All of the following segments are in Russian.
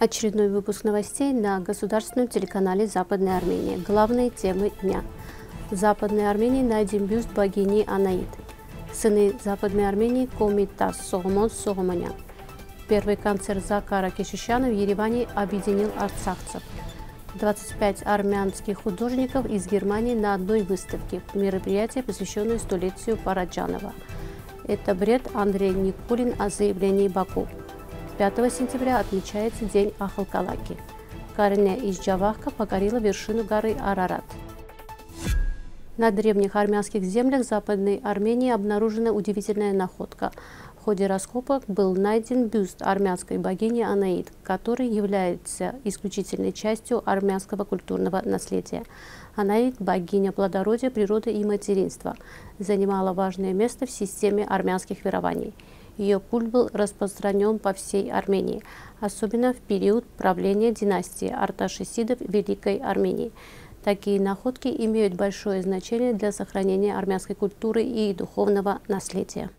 Очередной выпуск новостей на государственном телеканале Западной Армении. Главные темы дня. В Западной Армении найден бюст богини Анаид. Сыны Западной Армении Комитас Согомон Согомонян. Первый концерт Закара Кешишяна в Ереване объединил арцахцев. 25 армянских художников из Германии на одной выставке. Мероприятие, посвященное столетию Параджанова. Это бред Андрей Никулин о заявлении Баку. 5 сентября отмечается День Ахалкалаки. Карине из Джавахка покорила вершину горы Арарат. На древних армянских землях Западной Армении обнаружена удивительная находка. В ходе раскопок был найден бюст армянской богини Анаид, который является исключительной частью армянского культурного наследия. Анаид – богиня плодородия, природы и материнства, занимала важное место в системе армянских верований. Ее культ был распространен по всей Армении, особенно в период правления династии Арташесидов Великой Армении. Такие находки имеют большое значение для сохранения армянской культуры и духовного наследия.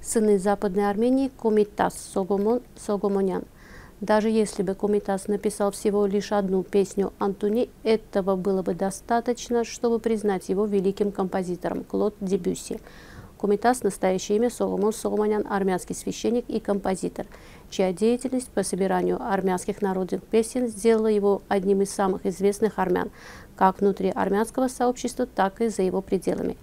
Сыны Западной Армении Комитас Согомон Согомонян. Даже если бы Комитас написал всего лишь одну песню «Антуни», этого было бы достаточно, чтобы признать его великим композитором Клод Дебюси. Комитас – настоящее имя Согомон Согомонян, армянский священник и композитор, чья деятельность по собиранию армянских народных песен сделала его одним из самых известных армян, как внутри армянского сообщества, так и за его пределами.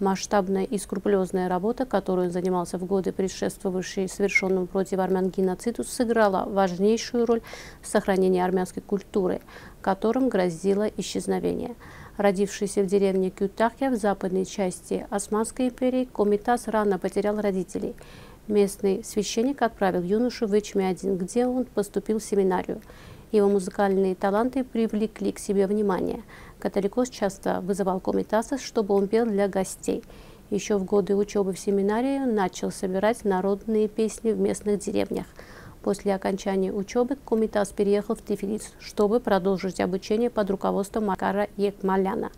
Масштабная и скрупулезная работа, которую он занимался в годы, предшествовавшие совершенному против армян геноциду, сыграла важнейшую роль в сохранении армянской культуры, которым грозило исчезновение. Родившийся в деревне Кютахья в западной части Османской империи, Комитас рано потерял родителей. Местный священник отправил юношу в Эчмиадзин, где он поступил в семинарию. Его музыкальные таланты привлекли к себе внимание. Католикос часто вызывал Комитаса, чтобы он пел для гостей. Еще в годы учебы в семинарии он начал собирать народные песни в местных деревнях. После окончания учебы Комитас переехал в Тифлис, чтобы продолжить обучение под руководством Макара Екмаляна.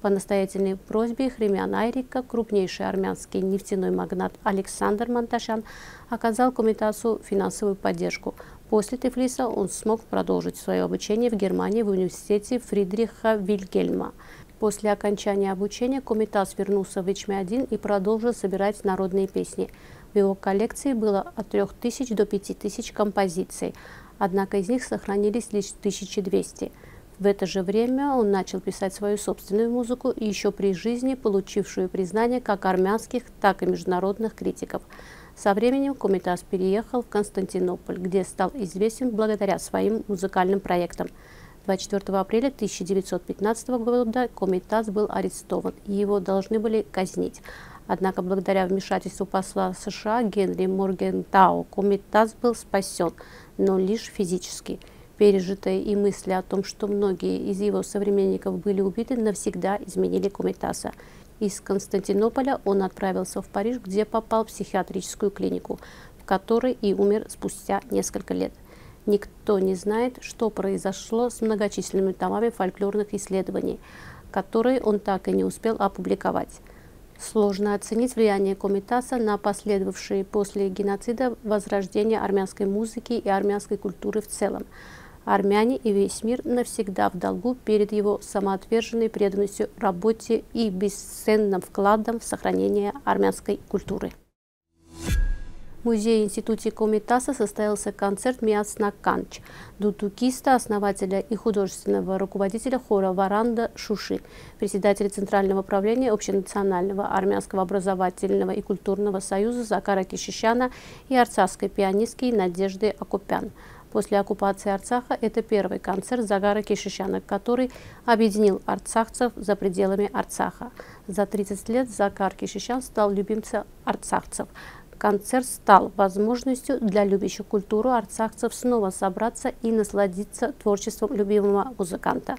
По настоятельной просьбе Хремяна Айрика крупнейший армянский нефтяной магнат Александр Монташан оказал Комитасу финансовую поддержку. После Тифлиса он смог продолжить свое обучение в Германии в университете Фридриха Вильгельма. После окончания обучения Комитас вернулся в Эчмиадзин и продолжил собирать народные песни. В его коллекции было от 3000 до 5000 композиций, однако из них сохранились лишь 1200. В это же время он начал писать свою собственную музыку, еще при жизни получившую признание как армянских, так и международных критиков. Со временем Комитас переехал в Константинополь, где стал известен благодаря своим музыкальным проектам. 24 апреля 1915 года Комитас был арестован, и его должны были казнить. Однако благодаря вмешательству посла США Генри Моргентау Комитас был спасен, но лишь физически. Пережитые и мысли о том, что многие из его современников были убиты, навсегда изменили Комитаса. Из Константинополя он отправился в Париж, где попал в психиатрическую клинику, в которой и умер спустя несколько лет. Никто не знает, что произошло с многочисленными томами фольклорных исследований, которые он так и не успел опубликовать. Сложно оценить влияние Комитаса на последовавшие после геноцида возрождение армянской музыки и армянской культуры в целом. Армяне и весь мир навсегда в долгу перед его самоотверженной преданностью работе и бесценным вкладом в сохранение армянской культуры. В музее-институте Комитаса состоялся концерт «Миасна Канч» дудукиста, основателя и художественного руководителя хора «Варанда» Шуши, председателя Центрального правления Общенационального армянского образовательного и культурного союза Закара Кешишяна и арцахской пианистки Надежды Акупян. После оккупации Арцаха это первый концерт Закара Кешишяна, который объединил арцахцев за пределами Арцаха. За 30 лет Закар Кешишян стал любимцем арцахцев. Концерт стал возможностью для любящих культуру арцахцев снова собраться и насладиться творчеством любимого музыканта.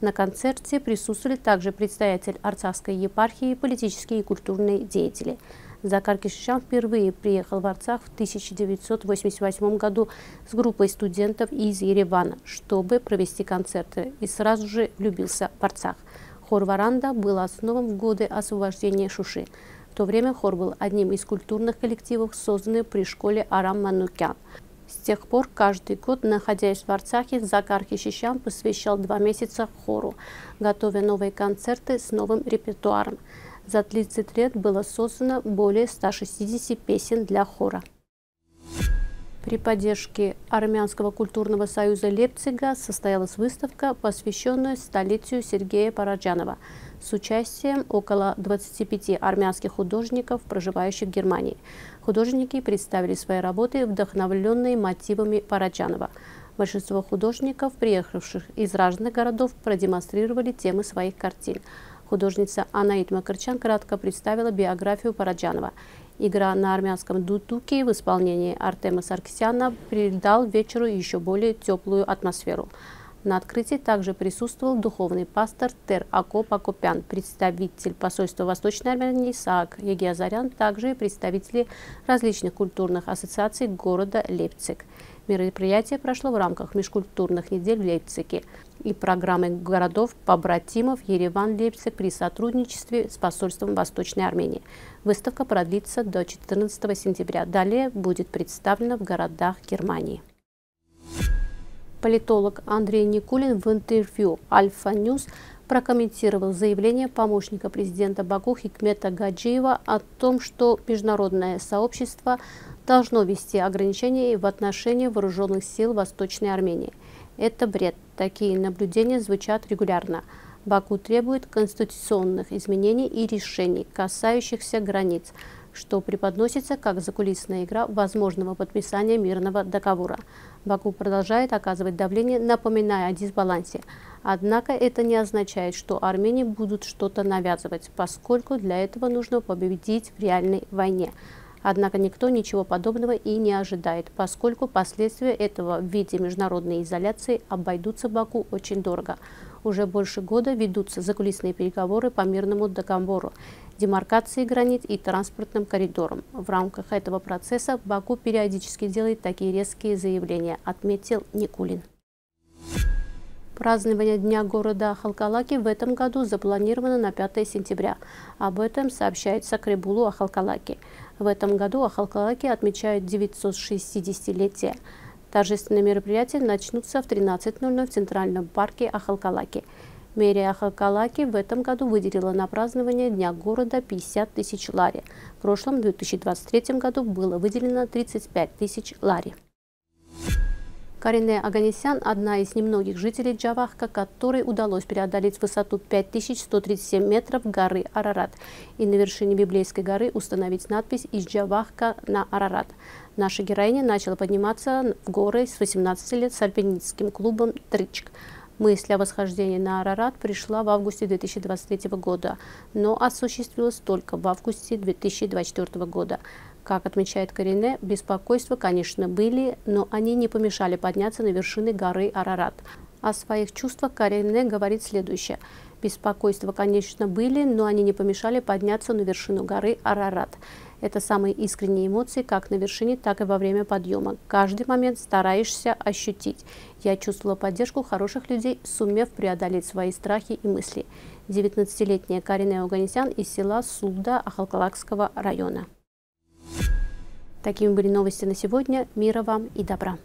На концерте присутствовали также представитель арцахской епархии, политические и культурные деятели. Закар Кешишян впервые приехал в Арцах в 1988 году с группой студентов из Еревана, чтобы провести концерты, и сразу же влюбился в Арцах. Хор «Варанда» был основан в годы освобождения Шуши. В то время хор был одним из культурных коллективов, созданных при школе Арам Манукян. С тех пор каждый год, находясь в Арцахе, Закар Кешишян посвящал 2 месяца хору, готовя новые концерты с новым репертуаром. За 30 лет было создано более 160 песен для хора. При поддержке Армянского культурного союза Лейпцига состоялась выставка, посвященная столетию Сергея Параджанова, с участием около 25 армянских художников, проживающих в Германии. Художники представили свои работы, вдохновленные мотивами Параджанова. Большинство художников, приехавших из разных городов, продемонстрировали темы своих картин. Художница Анаид Макарчан кратко представила биографию Параджанова. Игра на армянском дудуке в исполнении Артема Саркисяна придал вечеру еще более теплую атмосферу. На открытии также присутствовал духовный пастор Тер Акоп Акопян, представитель посольства Восточной Армении Саак Егиазарян, также представители различных культурных ассоциаций города Лейпциг. Мероприятие прошло в рамках межкультурных недель в Лейпциге и программы городов-побратимов Ереван-Лейпциг при сотрудничестве с посольством Восточной Армении. Выставка продлится до 14 сентября. Далее будет представлена в городах Германии. Политолог Андрей Никулин в интервью «Альфа Ньюс» прокомментировал заявление помощника президента Баку Хикмета Гаджиева о том, что международное сообщество должно ввести ограничения в отношении вооруженных сил Восточной Армении. Это бред. Такие наблюдения звучат регулярно. Баку требует конституционных изменений и решений, касающихся границ, что преподносится как закулисная игра возможного подписания мирного договора. Баку продолжает оказывать давление, напоминая о дисбалансе. Однако это не означает, что Армении будут что-то навязывать, поскольку для этого нужно победить в реальной войне. Однако никто ничего подобного и не ожидает, поскольку последствия этого в виде международной изоляции обойдутся Баку очень дорого. Уже больше года ведутся закулисные переговоры по мирному договору, демаркации границ и транспортным коридорам. В рамках этого процесса Баку периодически делает такие резкие заявления, отметил Никулин. Празднование Дня города Ахалкалаки в этом году запланировано на 5 сентября. Об этом сообщает Сакрибулу Ахалкалаки. В этом году Ахалкалаки отмечают 960-летие. Торжественные мероприятия начнутся в 13:00 в Центральном парке Ахалкалаки. Мэрия Ахалкалаки в этом году выделила на празднование Дня города 50 тысяч лари. В прошлом 2023 году было выделено 35 тысяч лари. Карине Аганисян – одна из немногих жителей Джавахка, которой удалось преодолеть высоту 5137 метров горы Арарат и на вершине Библейской горы установить надпись «Из Джавахка на Арарат». Наша героиня начала подниматься в горы с 18 лет с альпинистским клубом «Тричк». Мысль о восхождении на Арарат пришла в августе 2023 года, но осуществилась только в августе 2024 года. Как отмечает Карине, беспокойства, конечно, были, но они не помешали подняться на вершины горы Арарат. О своих чувствах Карине говорит следующее. Беспокойства, конечно, были, но они не помешали подняться на вершину горы Арарат. Это самые искренние эмоции как на вершине, так и во время подъема. Каждый момент стараешься ощутить. Я чувствовала поддержку хороших людей, сумев преодолеть свои страхи и мысли. 19-летняя Карине Аганисян из села Сулда Ахалкалакского района. Такими были новости на сегодня. Мира вам и добра!